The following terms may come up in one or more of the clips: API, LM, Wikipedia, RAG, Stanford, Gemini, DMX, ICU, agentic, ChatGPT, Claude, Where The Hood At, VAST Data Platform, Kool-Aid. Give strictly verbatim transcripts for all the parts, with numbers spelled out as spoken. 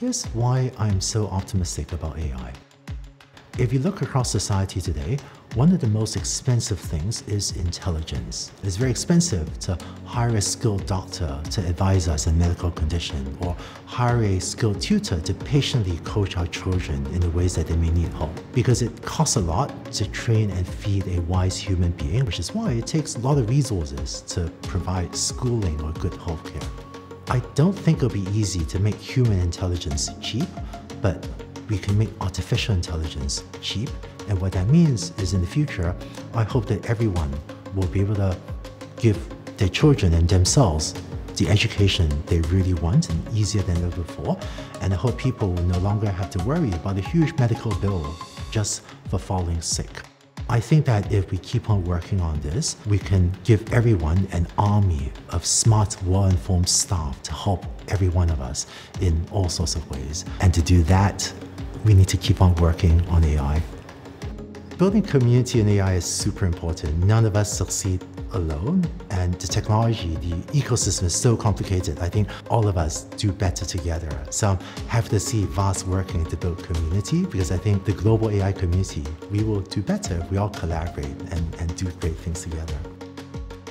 Here's why I'm so optimistic about A I. If you look across society today, one of the most expensive things is intelligence. It's very expensive to hire a skilled doctor to advise us on medical condition, or hire a skilled tutor to patiently coach our children in the ways that they may need help. Because it costs a lot to train and feed a wise human being, which is why it takes a lot of resources to provide schooling or good healthcare. I don't think it'll be easy to make human intelligence cheap, but we can make artificial intelligence cheap. And what that means is, in the future, I hope that everyone will be able to give their children and themselves the education they really want, and easier than ever before. And I hope people will no longer have to worry about a huge medical bill just for falling sick. I think that if we keep on working on this, we can give everyone an army of smart, well-informed staff to help every one of us in all sorts of ways. And to do that, we need to keep on working on A I. Building community in A I is super important. None of us succeed alone. And the technology, the ecosystem is so complicated. I think all of us do better together. So I'm happy to see VAST working to build community, because I think the global A I community, we will do better if we all collaborate and, and do great things together.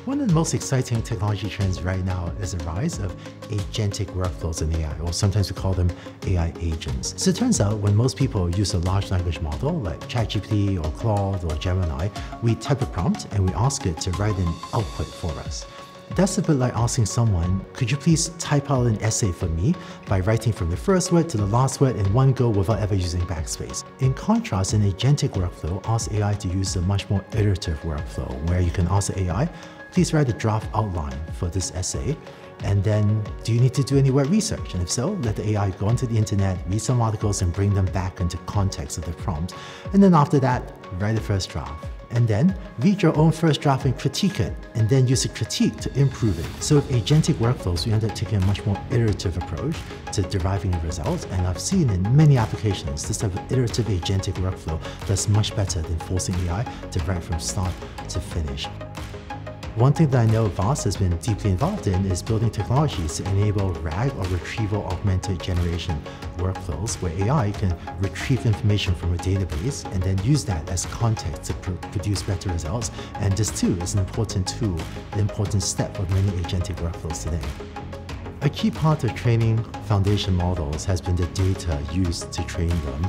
One of the most exciting technology trends right now is the rise of agentic workflows in A I, or sometimes we call them A I agents. So it turns out when most people use a large language model like ChatGPT or Claude or Gemini, we type a prompt and we ask it to write an output for us. That's a bit like asking someone, could you please type out an essay for me by writing from the first word to the last word in one go without ever using backspace. In contrast, an agentic workflow asks A I to use a much more iterative workflow where you can ask A I, please write a draft outline for this essay. And then, do you need to do any word research? And if so, let the A I go onto the internet, read some articles, and bring them back into context of the prompt. And then after that, write the first draft. And then, read your own first draft and critique it, and then use the critique to improve it. So with agentic workflows, we end up taking a much more iterative approach to deriving a result. And I've seen in many applications, this type of iterative agentic workflow that's much better than forcing A I to write from start to finish. One thing that I know VAST has been deeply involved in is building technologies to enable RAG, or Retrieval Augmented Generation, workflows where A I can retrieve information from a database and then use that as context to pr produce better results. And this too is an important tool, an important step of many agentic workflows today. A key part of training foundation models has been the data used to train them.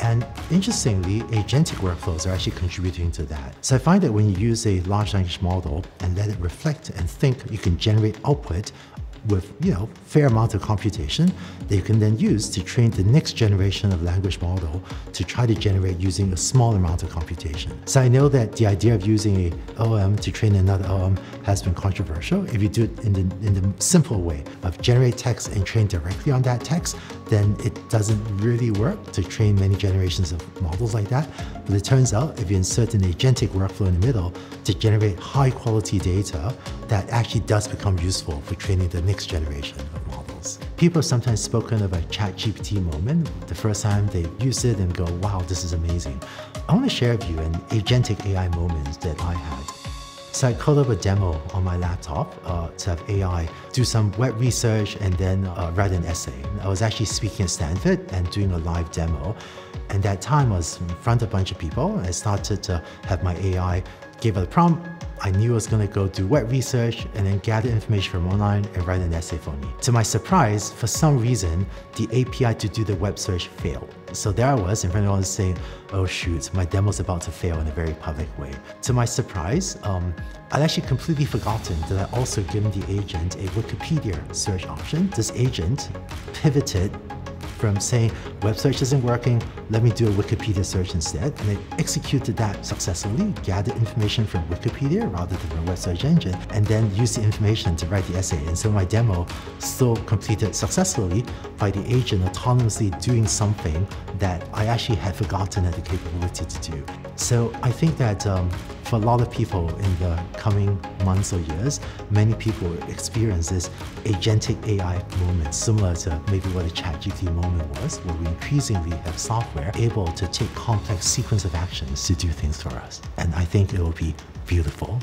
And interestingly, agentic workflows are actually contributing to that. So I find that when you use a large language model and let it reflect and think, you can generate output with, you know, fair amount of computation that you can then use to train the next generation of language model to try to generate using a small amount of computation. So I know that the idea of using a L M to train another L M has been controversial. If you do it in the, in the simple way of generate text and train directly on that text, then it doesn't really work to train many generations of models like that. But it turns out if you insert an agentic workflow in the middle to generate high quality data, that actually does become useful for training the next generation of models. People have sometimes spoken of a ChatGPT moment, the first time they use it and go, wow, this is amazing. I want to share with you an agentic A I moment that I had. So I called up a demo on my laptop uh, to have A I do some web research and then uh, write an essay. I was actually speaking at Stanford and doing a live demo. And that time I was in front of a bunch of people. I started to have my A I give it a prompt. I knew I was going to go do web research and then gather information from online and write an essay for me. To my surprise, for some reason, the A P I to do the web search failed. So there I was in front of everyone saying, oh shoot, my demo's about to fail in a very public way. To my surprise, um, I'd actually completely forgotten that I also given the agent a Wikipedia search option. This agent pivoted from saying, web search isn't working, let me do a Wikipedia search instead. And it executed that successfully, gathered information from Wikipedia rather than from a web search engine, and then used the information to write the essay. And so my demo still completed successfully by the agent autonomously doing something that I actually had forgotten had the capability to do. So I think that um, for a lot of people in the coming months or years, many people experience this agentic A I moment, similar to maybe what a ChatGPT moment was, where we increasingly have software able to take complex sequence of actions to do things for us. And I think it will be beautiful.